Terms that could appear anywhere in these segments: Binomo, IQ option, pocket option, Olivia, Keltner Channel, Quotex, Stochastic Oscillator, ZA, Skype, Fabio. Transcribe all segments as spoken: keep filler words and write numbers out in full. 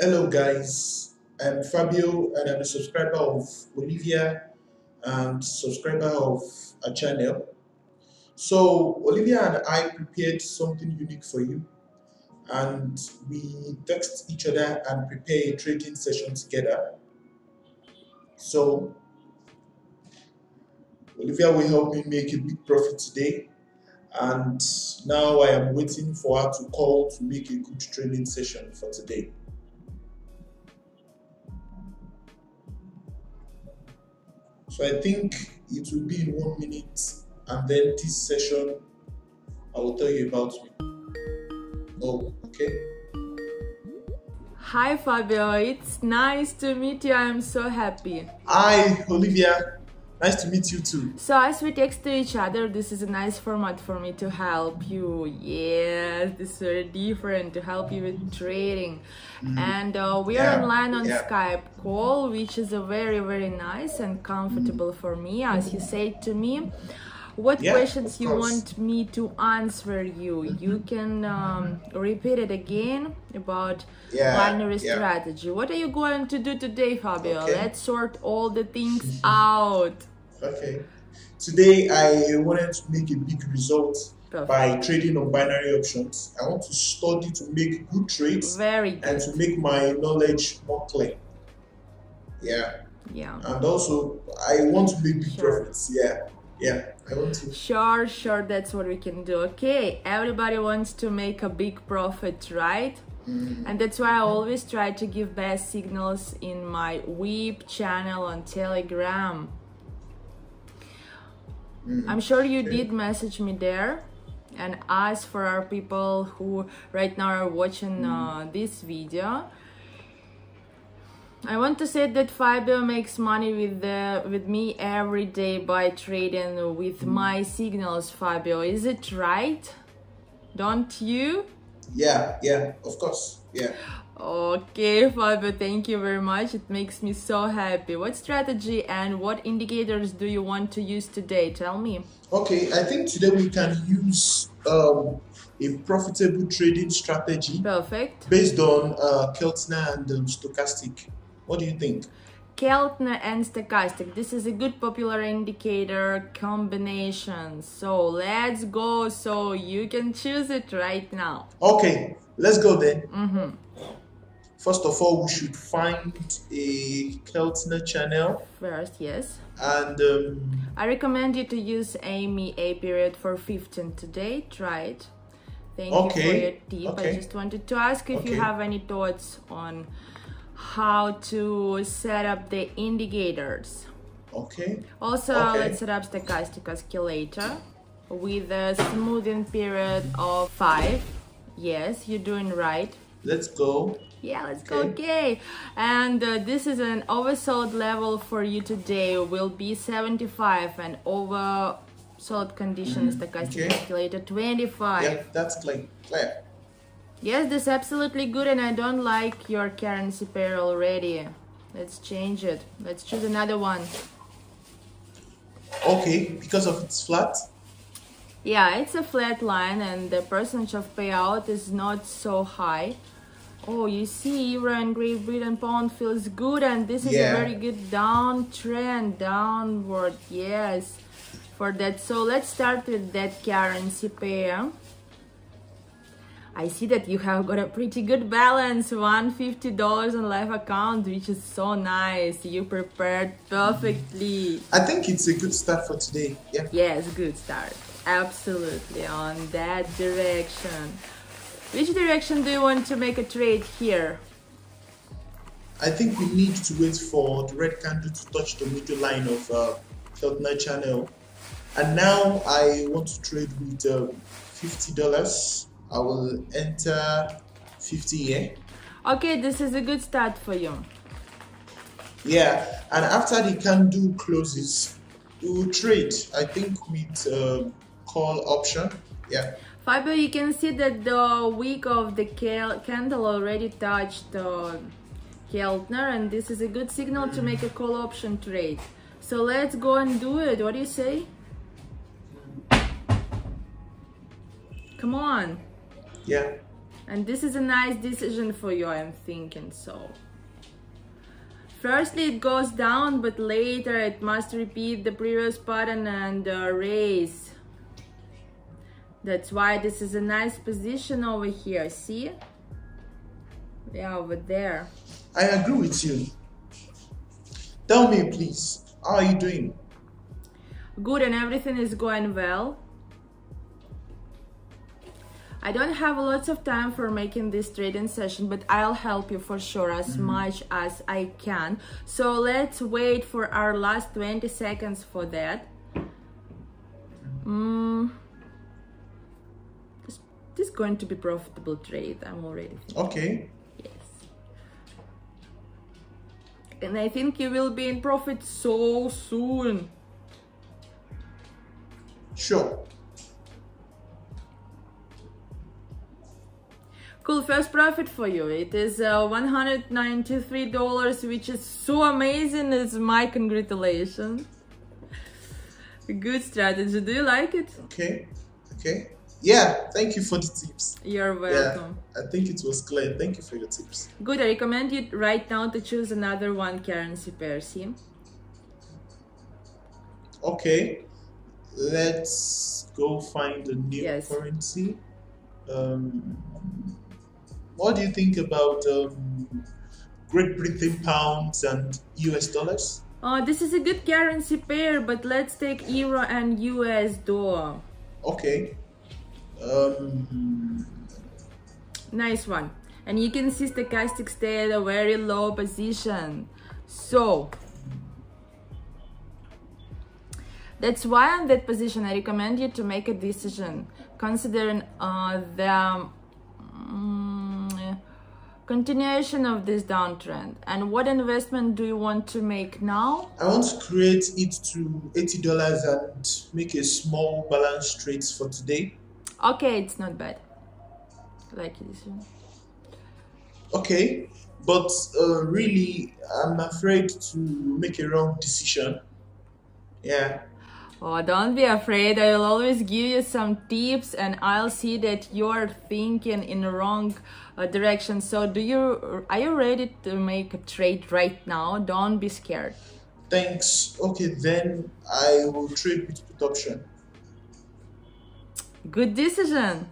Hello guys, I'm Fabio and I'm a subscriber of Olivia and subscriber of a channel. So Olivia and I prepared something unique for you, and we text each other and prepare a trading session together. So Olivia will help me make a big profit today, and now I am waiting for her to call to make a good trading session for today. So I think it will be in one minute, and then this session I will tell you about it. Oh, okay. Hi Fabio, it's nice to meet you. I'm so happy. Hi Olivia, nice to meet you too. So as we text to each other, this is a nice format for me to help you. Yes, this is very different to help you with trading. Mm-hmm. And uh, we yeah. are online on yeah. Skype call, which is a very very nice and comfortable mm-hmm. for me, as you said to me. What yeah, questions you want me to answer you? You can um, repeat it again about yeah, binary yeah. strategy. What are you going to do today, Fabio? Okay. Let's sort all the things out. Okay. Today I wanted to make a big result. Perfect. By trading on binary options. I want to study to make good trades. Very good. And to make my knowledge more clear. Yeah. Yeah. And also I want to make big sure. profits. Yeah. Yeah, I want to. Sure, sure, that's what we can do. Okay, everybody wants to make a big profit, right? Mm-hmm. And that's why I always try to give best signals in my Weep channel on Telegram. Mm-hmm. I'm sure you okay. did message me there and ask for our people who right now are watching mm-hmm. uh, this video. I want to say that Fabio makes money with the, with me every day by trading with my signals. Fabio, is it right? Don't you? Yeah, yeah, of course, yeah. Okay, Fabio, thank you very much. It makes me so happy. What strategy and what indicators do you want to use today? Tell me. Okay, I think today we can use um, a profitable trading strategy. Perfect. Based on uh, Keltner and um, Stochastic. What do you think? Keltner and Stochastic. This is a good popular indicator combination. So let's go. So you can choose it right now. Okay, let's go then. Mm-hmm. First of all, we should find a Keltner channel. First, yes. And um, I recommend you to use A M E A period for fifteen today. Try it. Thank okay. you for your tip. Okay. I just wanted to ask if okay. you have any thoughts on how to set up the indicators. Okay. Also, okay. let's set up stochastic oscillator with a smoothing period of five. Yes, you're doing right. Let's go. Yeah, let's okay. go. Okay. And uh, this is an oversold level for you today. Will be seventy-five and oversold conditions. Mm, stochastic okay. oscillator twenty-five. Yeah, that's clear. clear. Yes, this is absolutely good, and I don't like your currency pair already. Let's change it. Let's choose another one. Okay, because of it's flat? Yeah, it's a flat line and the percentage of payout is not so high. Oh, you see, Euro and Great Britain Pound feels good, and this is yeah. a very good downtrend, downward, yes, for that. So let's start with that currency pair. I see that you have got a pretty good balance, one hundred fifty dollars on live account, which is so nice. You prepared perfectly. I think it's a good start for today. Yeah. Yes, good start. Absolutely, on that direction. Which direction do you want to make a trade here? I think we need to wait for the red candle to touch the middle line of uh, Keltner channel. And now I want to trade with um, fifty dollars. I will enter fifty here. Yeah? Okay, this is a good start for you. Yeah, and after the candle closes, we will trade, I think, with uh, call option. Yeah. Fabio, you can see that the wick of the candle already touched uh, Keltner, and this is a good signal to make a call option trade. So let's go and do it. What do you say? Come on. Yeah. And this is a nice decision for you, I'm thinking so. Firstly, it goes down, but later it must repeat the previous pattern and uh, raise. That's why this is a nice position over here, see? Yeah, over there. I agree with you. Tell me, please, how are you doing? Good, and everything is going well. I don't have lots of time for making this trading session, but I'll help you for sure as mm-hmm. much as I can. So let's wait for our last twenty seconds for that. Mm. This, this is going to be profitable trade, I'm already thinking. Okay. Yes. And I think you will be in profit so soon. Sure. Cool, first profit for you. It is uh, one hundred ninety-three dollars, which is so amazing. It's my congratulations. Good strategy. Do you like it? Okay. Okay. Yeah, thank you for the tips. You're welcome. Yeah, I think it was clear. Thank you for your tips. Good. I recommend you right now to choose another one currency pair. See? Okay. Let's go find a new yes. currency. Um, What do you think about um, Great Britain pounds and U S dollars? Oh, this is a good currency pair, but let's take euro and U S dollar. Okay. Um... Nice one. And you can see stochastic stay at a very low position. So, that's why on that position I recommend you to make a decision, considering uh, the... Um, continuation of this downtrend. And what investment do you want to make now? I want to create it to eighty dollars and make a small balance trade for today. Okay, it's not bad. Like this one. Okay, but uh, really, I'm afraid to make a wrong decision. Yeah. Oh, don't be afraid. I'll always give you some tips and I'll see that you're thinking in the wrong uh, direction. So do you, are you ready to make a trade right now? Don't be scared. Thanks. Okay, then I will trade with put option. Good decision.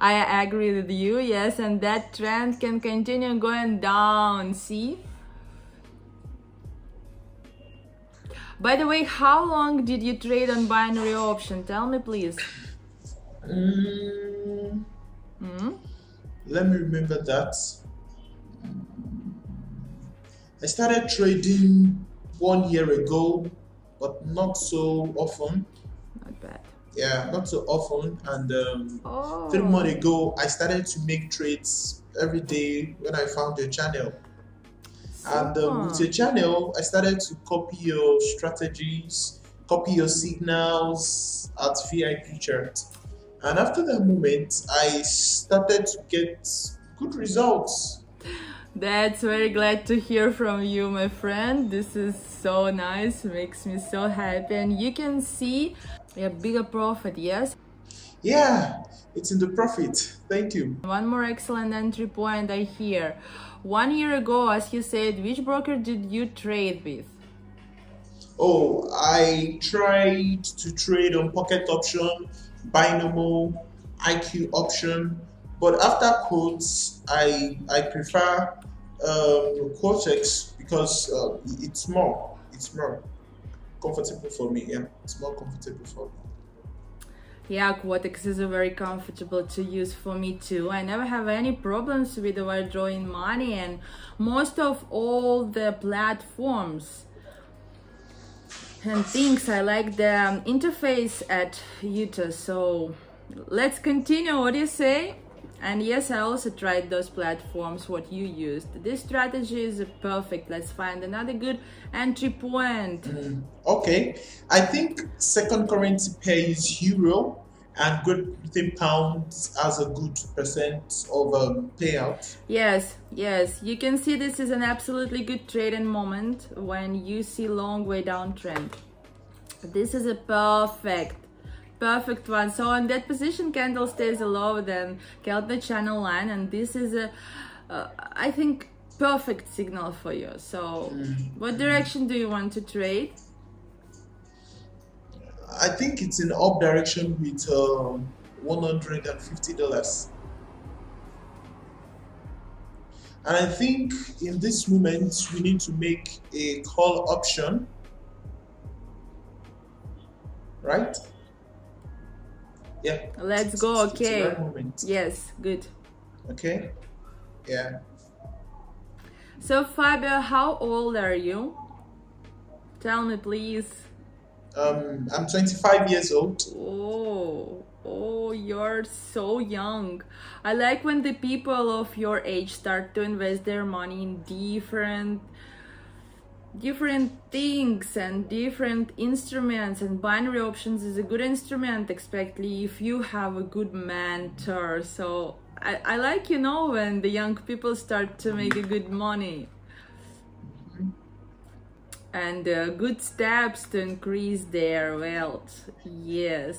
I agree with you. Yes, and that trend can continue going down. See? By the way, how long did you trade on binary option? Tell me, please. Mm. Mm? Let me remember that. I started trading one year ago, but not so often. Not bad. Yeah, not so often. And um, oh. three months ago, I started to make trades every day when I found your channel. And um, with your channel, I started to copy your strategies, copy your signals at V I P chart. And after that moment, I started to get good results. That's very glad to hear from you, my friend. This is so nice, makes me so happy. And you can see a bigger profit, yes? Yeah, it's in the profit. Thank you. One more excellent entry point I hear. One year ago, as you said, which broker did you trade with? Oh, I tried to trade on Pocket Option, Binomo, I Q Option, but after quotes, I I prefer um, Quotex because uh, it's more it's more comfortable for me. Yeah, it's more comfortable for me. Yeah, Quotex is very comfortable to use for me too. I never have any problems with withdrawing money and most of all the platforms and things. I like the interface at Utah. So let's continue. What do you say? And yes, I also tried those platforms, what you used. This strategy is perfect. Let's find another good entry point. Mm, okay. I think second currency pair is euro and Great Britain pounds as a good percent of um, payout. Yes, yes. You can see this is an absolutely good trading moment when you see long way downtrend. This is a perfect perfect one. So on that position, candle stays lower than Keltner channel line, and this is a uh, I think perfect signal for you. So what direction do you want to trade? I think it's in up direction with um, one hundred fifty dollars. And I think in this moment we need to make a call option, right? Yeah. Let's go. It's, okay. It's the right moment. Yes. Good. Okay. Yeah. So Fabio, how old are you? Tell me, please. Um, I'm twenty-five years old. Oh, oh, you're so young. I like when the people of your age start to invest their money in different, different things and different instruments, and binary options is a good instrument, especially if you have a good mentor. So I, I like, you know, when the young people start to make a good money. And uh, good steps to increase their wealth. Yes.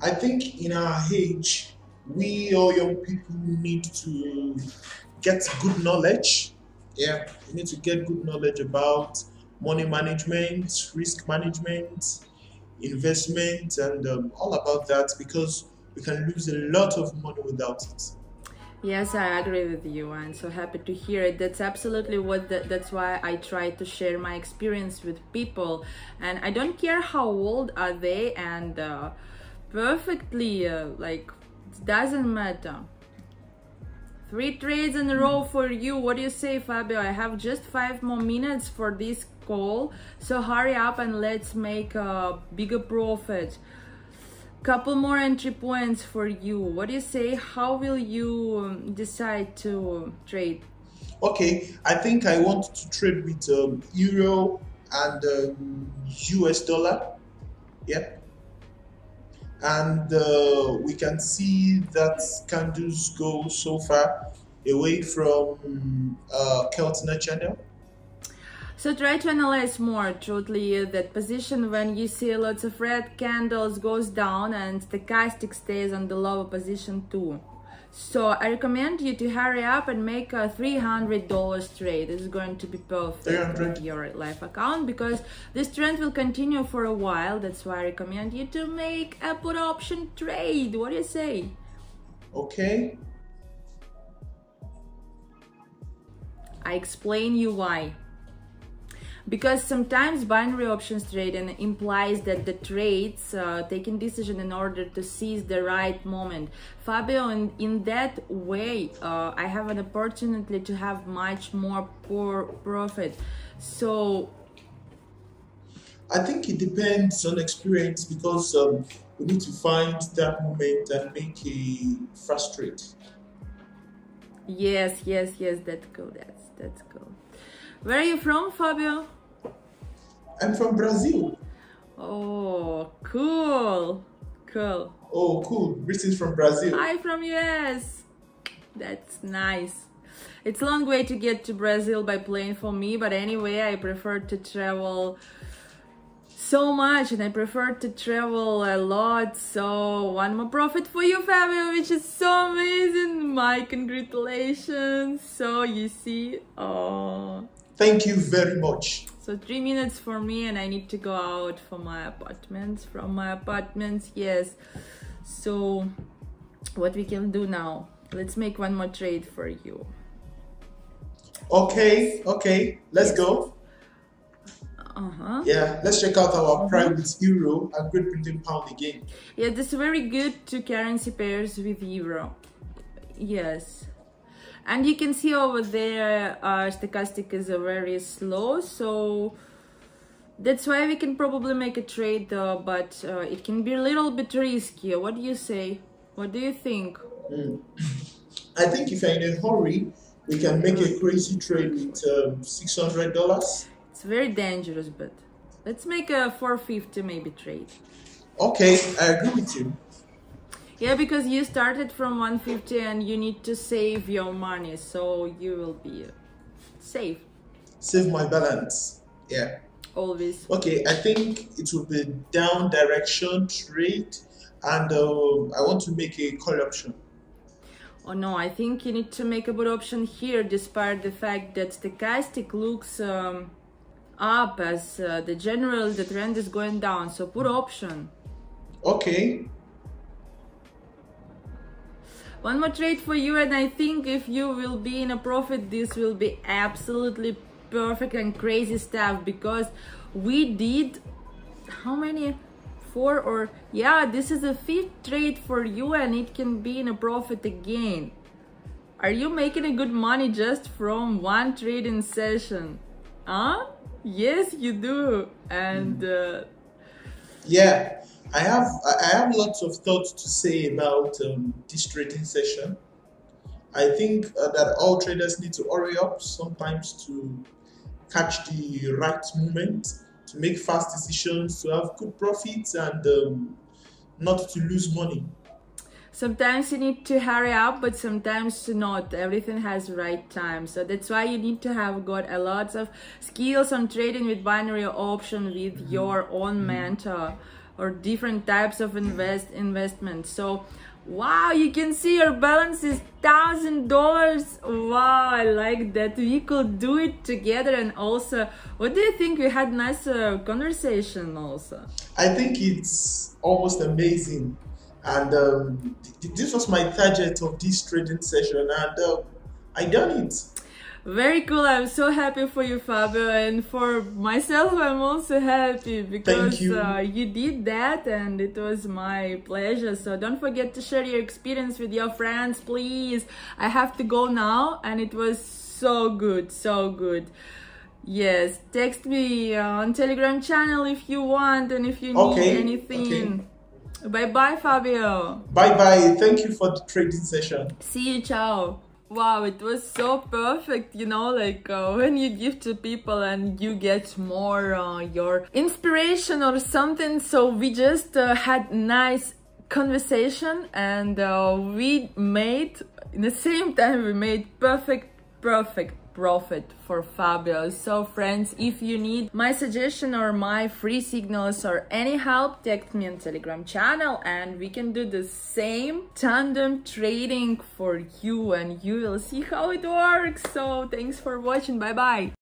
I think in our age, we or young people need to get good knowledge. Yeah, we need to get good knowledge about money management, risk management, investment, and um, all about that, because we can lose a lot of money without it. Yes, I agree with you. I'm so happy to hear it. That's absolutely what the, that's why I try to share my experience with people, and I don't care how old are they, and uh, perfectly uh, like it doesn't matter. Three trades in a row for you. What do you say, Fabio? I have just five more minutes for this call, so hurry up and let's make a bigger profit. Couple more entry points for you. What do you say? How will you decide to trade? Okay, I think I want to trade with um, euro and um, U S dollar. Yeah, and uh, we can see that candles go so far away from uh, Keltner channel. So try to analyze more truthfully that position when you see lots of red candles goes down and stochastic stays on the lower position too. So I recommend you to hurry up and make a three hundred dollar trade. It's going to be perfect with your life account, because this trend will continue for a while. That's why I recommend you to make a put option trade. What do you say? Okay. I explain you why. Because sometimes binary options trading implies that the trades uh, taking decision in order to seize the right moment. Fabio, in, in that way, uh, I have an opportunity to have much more poor profit. So I think it depends on experience, because um, we need to find that moment and make it fast trade. Yes, yes, yes. That's cool. That's that's cool. Where are you from, Fabio? I'm from Brazil. Oh, cool. Cool. Oh, cool. British from Brazil. I'm from U S. That's nice. It's a long way to get to Brazil by plane for me, but anyway, I prefer to travel so much, and I prefer to travel a lot. So one more profit for you, Fabio, which is so amazing. My congratulations. So you see, oh. Thank you very much. So three minutes for me, and I need to go out for my apartment, from my apartment, yes. So what we can do now? Let's make one more trade for you. Okay, okay, let's yes. go. Uh-huh. Yeah, let's check out our private euro and Great Britain pound again. Yeah, this is very good to currency pairs with euro. Yes. And you can see over there, uh, stochastic is a very slow, so that's why we can probably make a trade, though, but uh, it can be a little bit risky. What do you say? What do you think? Mm. I think if you're in a hurry, we can make a crazy trade with um, six hundred dollars. It's very dangerous, but let's make a four fifty maybe trade. Okay, I agree with you. Yeah, because you started from one fifty and you need to save your money, so you will be safe. Save my balance, yeah. always? Okay, I think it will be down direction trade, and uh, I want to make a call option. Oh no, I think you need to make a put option here, despite the fact that stochastic looks um, up as uh, the general, the trend is going down, so put option. Okay. One more trade for you, and I think if you will be in a profit, this will be absolutely perfect and crazy stuff, because we did how many? Four or yeah, this is a fifth trade for you, and it can be in a profit again. Are you making a good money just from one trading session? Huh? Yes, you do. And uh... yeah. I have I have lots of thoughts to say about um, this trading session. I think uh, that all traders need to hurry up sometimes to catch the right moment, to make fast decisions, to have good profits, and um, not to lose money. Sometimes you need to hurry up, but sometimes not. Everything has right time. So that's why you need to have got a lot of skills on trading with binary option with mm-hmm. your own mentor, or different types of invest investment. So wow, you can see your balance is thousand dollars. Wow, I like that we could do it together. And also, what do you think? We had nice uh, conversation also. I think it's almost amazing, and um, this was my target of this trading session, and uh, I done it. Very cool. I'm so happy for you, Fabio, and for myself I'm also happy because you. Uh, you did that, and it was my pleasure. So don't forget to share your experience with your friends, please. I have to go now, and it was so good, so good. Yes, text me on Telegram channel if you want, and if you okay. need anything. Okay. Bye bye, Fabio. Bye bye. Thank you for the trading session. See you. Ciao. Wow, it was so perfect, you know, like uh, when you give to people and you get more uh, your inspiration or something. So we just uh, had nice conversation, and uh, we made, in the same time, we made perfect, perfect profit for Fabio. So friends, if you need my suggestion or my free signals or any help, text me on Telegram channel, and we can do the same tandem trading for you, and you will see how it works. So thanks for watching. Bye bye.